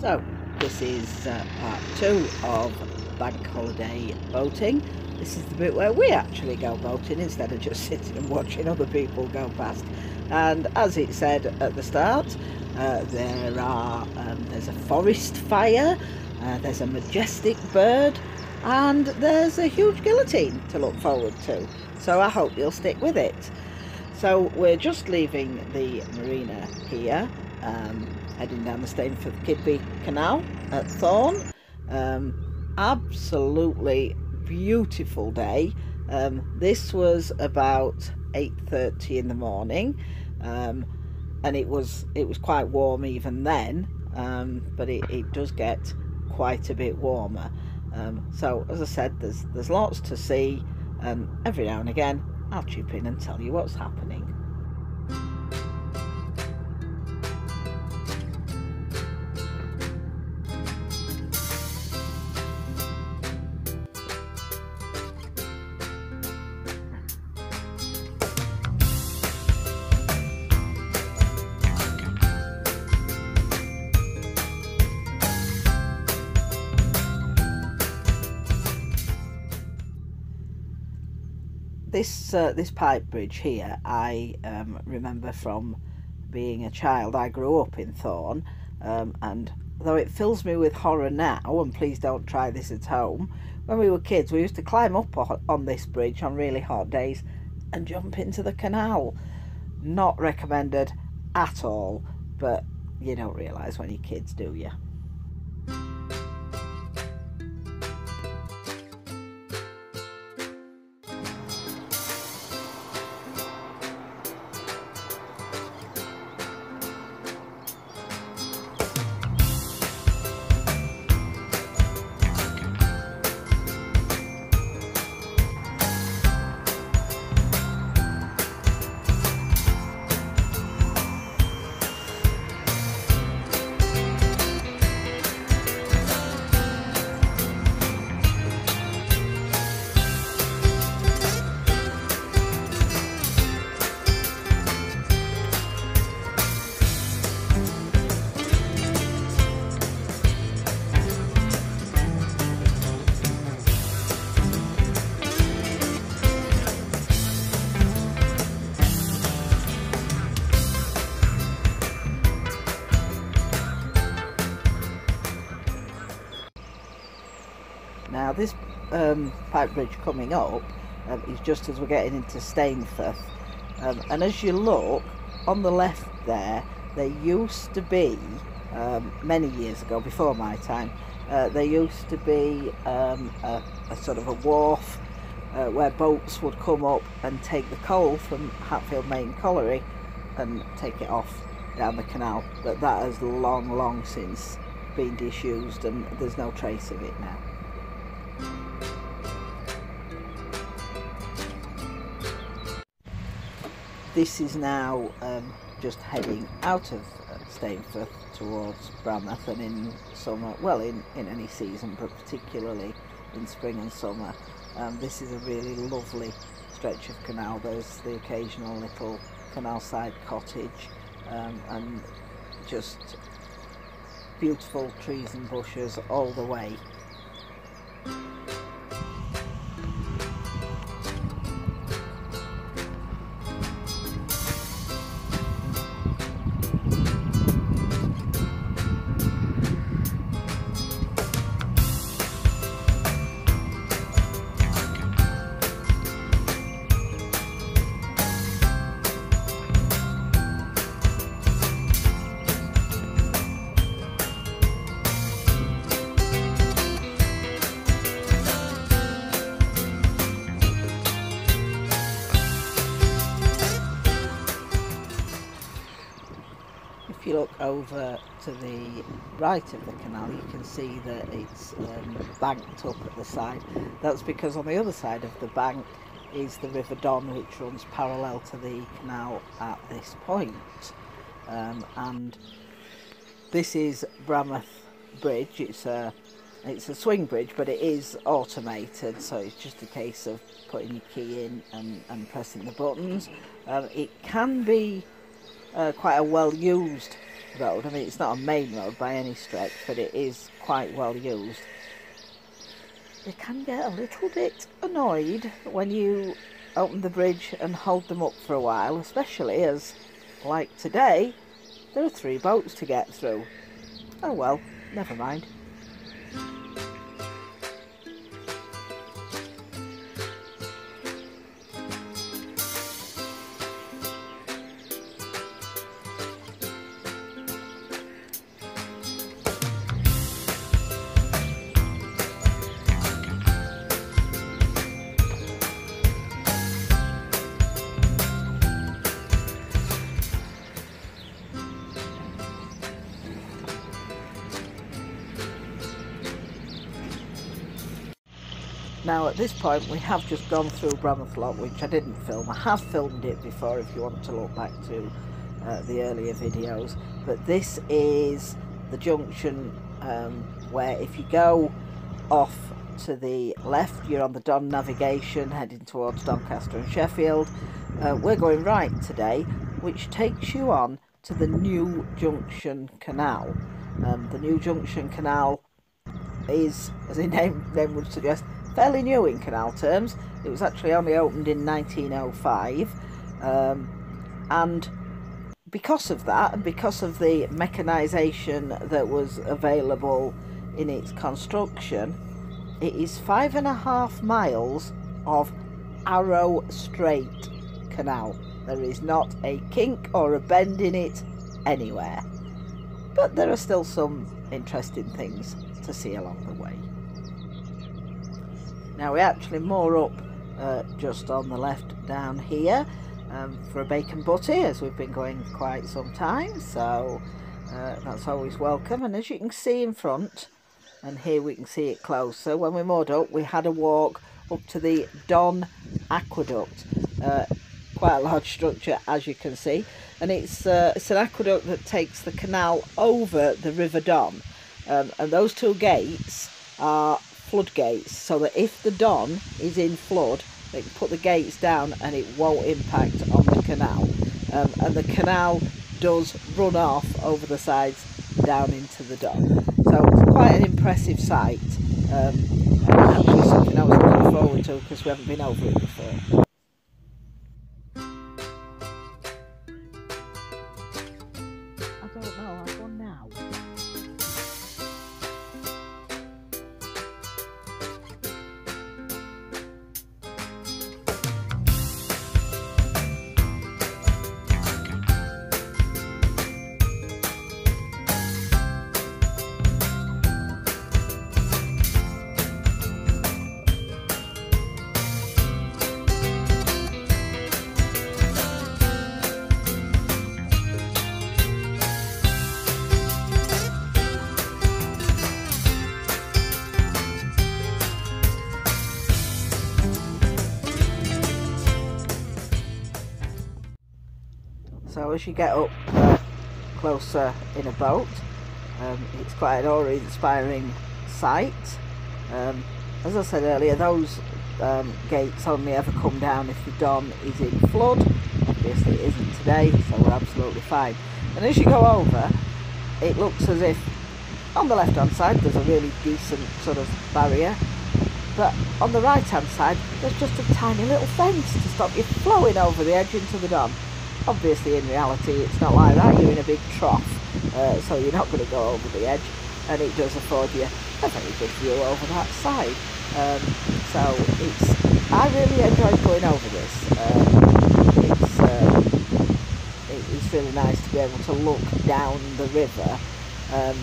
So this is part two of bank holiday boating. This is the bit where we actually go boating instead of just sitting and watching other people go past. And as it said at the start, there's a forest fire, there's a majestic bird, and there's a huge guillotine to look forward to. So I hope you'll stick with it. So we're just leaving the marina here, heading down the Stainforth Kidby Canal at Thorne. Absolutely beautiful day. This was about 8:30 in the morning, and it was quite warm even then, but it does get quite a bit warmer. So as I said, there's lots to see, and every now and again I'll chip in and tell you what's happening. This pipe bridge here, I remember from being a child. I grew up in Thorne, and though it fills me with horror now, and please don't try this at home, when we were kids we used to climb up on this bridge on really hot days and jump into the canal. Not recommended at all, but you don't realise when you're kids, do you? Now this pipe bridge coming up is just as we're getting into Stainforth, and as you look on the left there used to be, many years ago, before my time, there used to be a sort of a wharf where boats would come up and take the coal from Hatfield Main Colliery and take it off down the canal, but that has long since been disused and there's no trace of it now. This is now just heading out of Stainforth towards Bramwith, and in summer, well, in any season, but particularly in spring and summer, this is a really lovely stretch of canal. There's the occasional little canal side cottage, and just beautiful trees and bushes all the way. If you look over to the right of the canal, you can see that it's banked up at the side. That's because on the other side of the bank is the River Don, which runs parallel to the canal at this point. And this is Bramwith Bridge. It's a swing bridge, but it is automated, so it's just a case of putting your key in and pressing the buttons. It can be quite a well-used road. I mean, it's not a main road by any stretch, but it is quite well used. They can get a little bit annoyed when you open the bridge and hold them up for a while, especially as, like today, there are 3 boats to get through. Oh well, never mind. Now at this point we have just gone through Bramwith Lock, which I didn't film. I have filmed it before if you want to look back to the earlier videos, but this is the junction where if you go off to the left you're on the Don Navigation heading towards Doncaster and Sheffield. We're going right today, which takes you on to the New Junction Canal. The New Junction Canal is, as the name would suggest, fairly new in canal terms. It was actually only opened in 1905, and because of that, and because of the mechanisation that was available in its construction, it is 5.5 miles of arrow straight canal. There is not a kink or a bend in it anywhere, but there are still some interesting things to see along the way. Now we actually moor up just on the left down here for a bacon butty, as we've been going quite some time, so that's always welcome. And as you can see in front, and here we can see it closer, when we moored up we had a walk up to the Don Aqueduct, quite a large structure as you can see, and it's an aqueduct that takes the canal over the River Don, and those 2 gates are floodgates, so that if the Don is in flood they can put the gates down and it won't impact on the canal, and the canal does run off over the sides down into the Don, so it's quite an impressive sight, and actually something I was looking forward to because we haven't been over it before. So as you get up closer in a boat, it's quite an awe-inspiring sight. As I said earlier, those gates only ever come down if the Don is in flood. Obviously it isn't today, so we're absolutely fine. And as you go over, it looks as if on the left-hand side there's a really decent sort of barrier, but on the right-hand side there's just a tiny little fence to stop you flowing over the edge into the Don. Obviously in reality it's not like that, you're in a big trough, so you're not going to go over the edge, and it does afford you a very good view over that side. So I really enjoyed going over this. It's really nice to be able to look down the river, and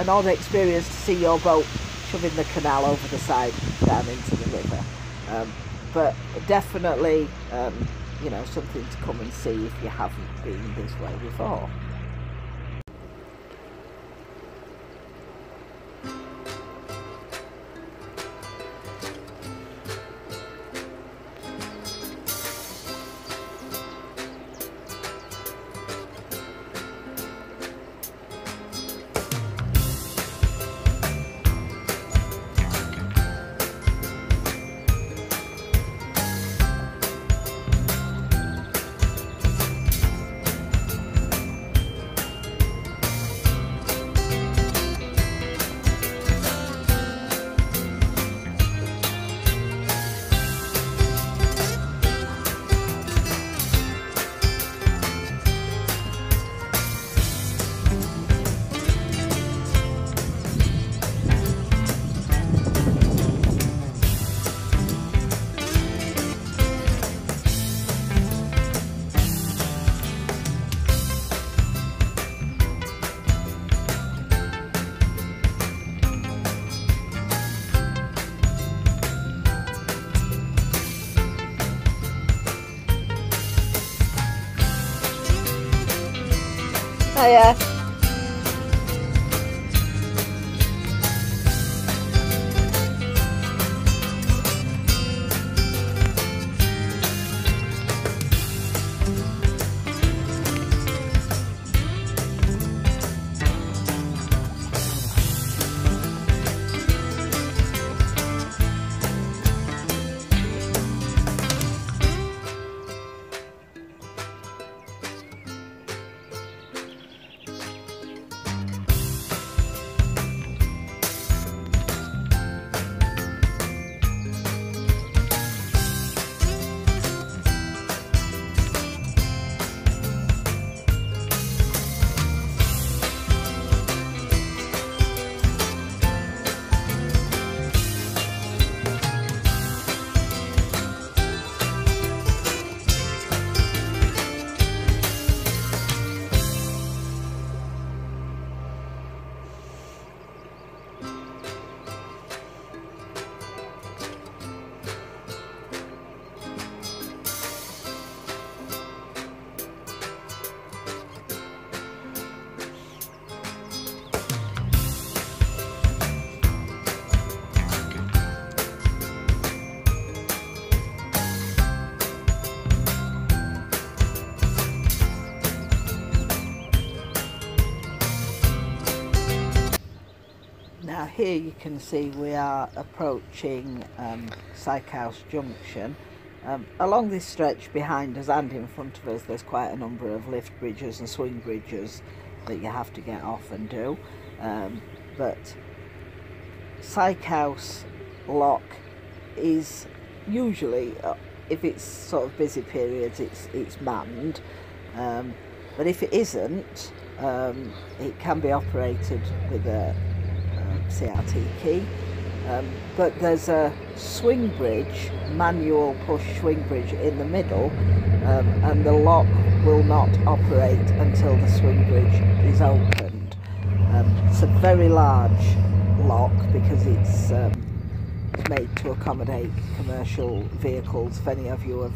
an odd experience to see your boat shoving the canal over the side down into the river, but definitely you know, something to come and see if you haven't been this way before. Hiya. Here you can see we are approaching Sykehouse Junction. Along this stretch behind us and in front of us there's quite a number of lift bridges and swing bridges that you have to get off and do, but Sykehouse Lock is usually, if it's sort of busy periods, it's manned, but if it isn't, it can be operated with a CRT key, but there's a swing bridge, manual push swing bridge in the middle, and the lock will not operate until the swing bridge is opened. It's a very large lock because it's made to accommodate commercial vehicles. If any of you have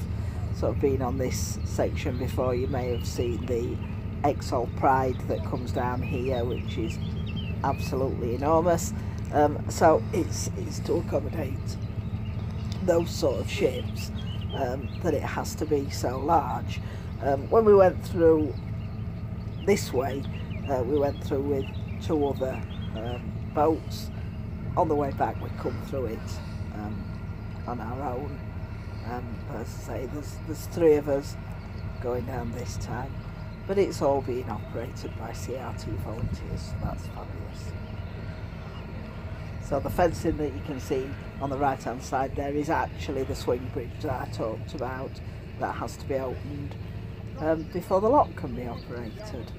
sort of been on this section before, you may have seen the Exol Pride that comes down here, which is absolutely enormous, so it's to accommodate those sort of ships that it has to be so large. When we went through this way, we went through with two other boats. On the way back we come through it on our own. As I say, there's three of us going down this time. But it's all being operated by CRT volunteers, so that's fabulous. So the fencing that you can see on the right hand side there is actually the swing bridge that I talked about that has to be opened before the lock can be operated.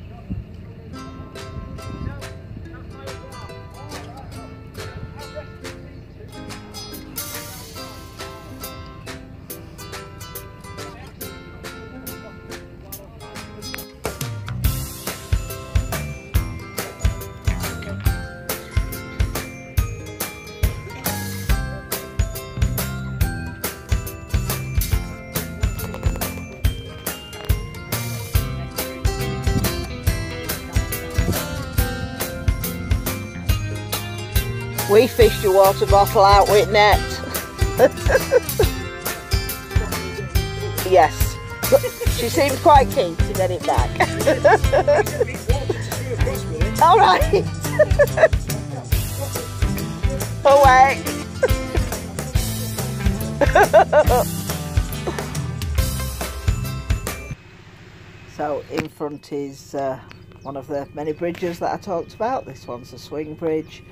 We fished your water bottle out with net. Yes, she seemed quite keen to get it back. All right. Away. So in front is one of the many bridges that I talked about. This one's a swing bridge.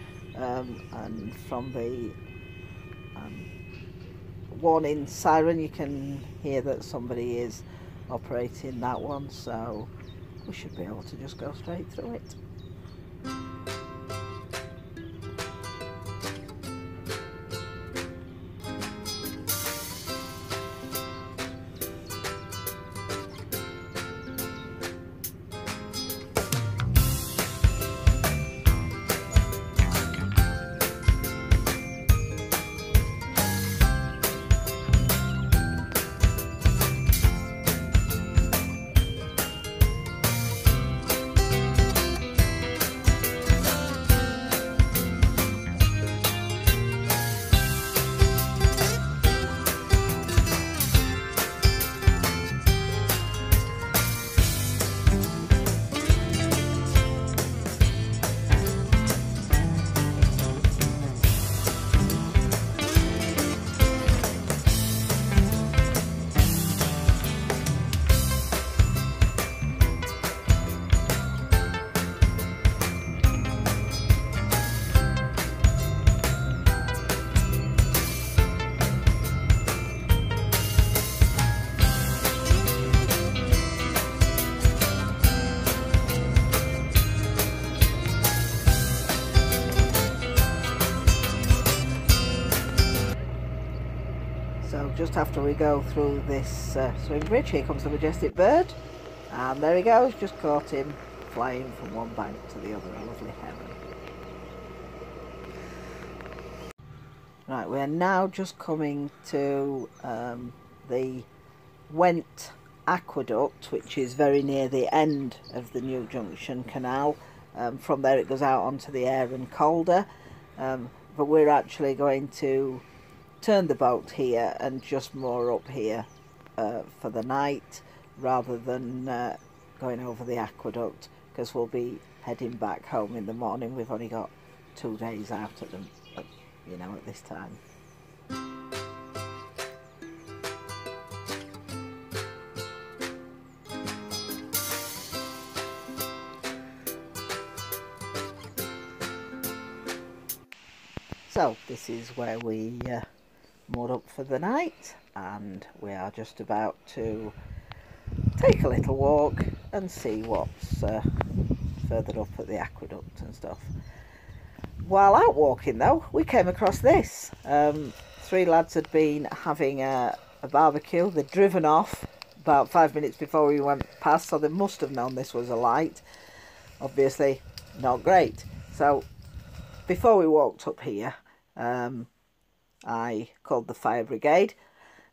And from the warning siren you can hear that somebody is operating that one, so we should be able to just go straight through it. just after we go through this swing bridge. Here comes the majestic bird, and there he goes, just caught him flying from one bank to the other. A lovely heaven. Right, we are now just coming to the Went Aqueduct, which is very near the end of the New Junction Canal. From there it goes out onto the Aire and Calder, but we're actually going to turn the boat here and just moor up here for the night, rather than going over the aqueduct, because we'll be heading back home in the morning. We've only got 2 days out at them, you know, at this time. So this is where we moored up for the night, and we are just about to take a little walk and see what's further up at the aqueduct and stuff. While out walking though, we came across this. Three lads had been having a barbecue. They'd driven off about 5 minutes before we went past, so they must have known this was alight. Obviously not great. So before we walked up here, I called the fire brigade,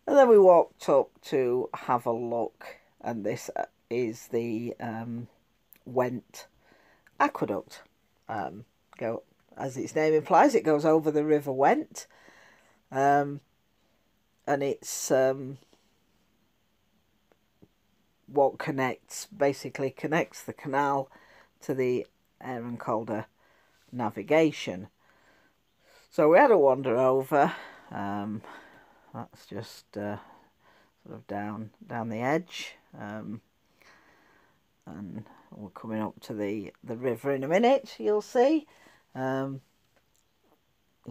and then we walked up to have a look, and this is the Went Aqueduct. As its name implies, it goes over the River Went, and it's what basically connects the canal to the Aire and Calder Navigation. So we had a wander over. That's just sort of down the edge, and we're coming up to the river in a minute, you'll see. In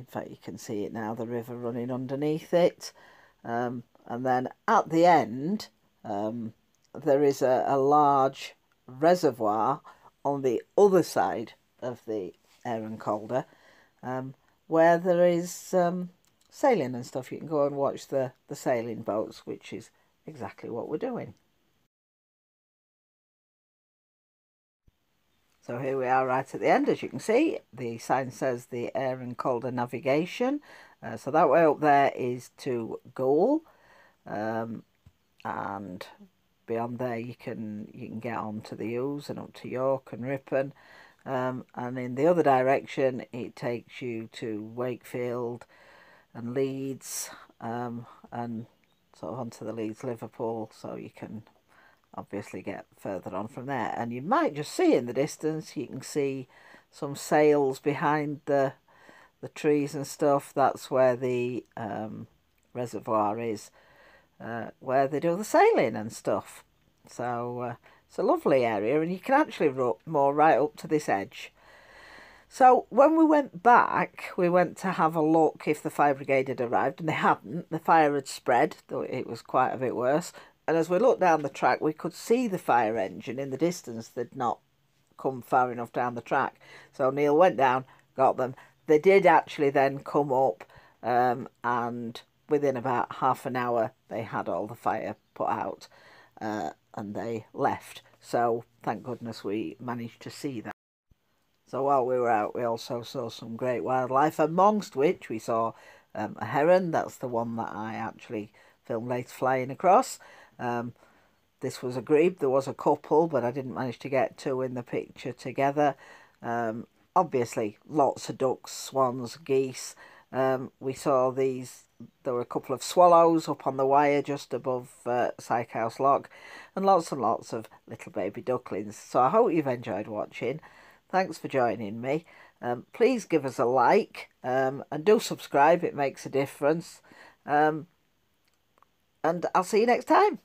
fact, you can see it now, the river running underneath it, and then at the end there is a large reservoir on the other side of the Aire and Calder, where there is sailing and stuff. You can go and watch the sailing boats, which is exactly what we're doing. So here we are right at the end. As you can see, the sign says the Aire and Calder Navigation. So that way up there is to Goole, and beyond there you can get on to the Ouse and up to York and Ripon. And in the other direction it takes you to Wakefield and Leeds, and sort of onto the Leeds Liverpool, so you can obviously get further on from there. And you might just see in the distance, you can see some sails behind the trees and stuff. That's where the reservoir is, where they do the sailing and stuff. So it's a lovely area, and you can actually moor right up to this edge. So when we went back, we went to have a look if the fire brigade had arrived, and they hadn't. The fire had spread, though it was quite a bit worse. And as we looked down the track, we could see the fire engine in the distance. They'd not come far enough down the track. So Neil went down, got them. They did actually then come up, and within about half an hour, they had all the fire put out. And they left, so thank goodness we managed to see that. So while we were out, we also saw some great wildlife, amongst which we saw a heron. That's the one that I actually filmed later flying across. This was a grebe. There was a couple, but I didn't manage to get two in the picture together. Obviously lots of ducks, swans, geese. We saw these. There were a couple of swallows up on the wire just above Sykehouse Lock, and lots of little baby ducklings. So I hope you've enjoyed watching. Thanks for joining me. Please give us a like, and do subscribe. It makes a difference. And I'll see you next time.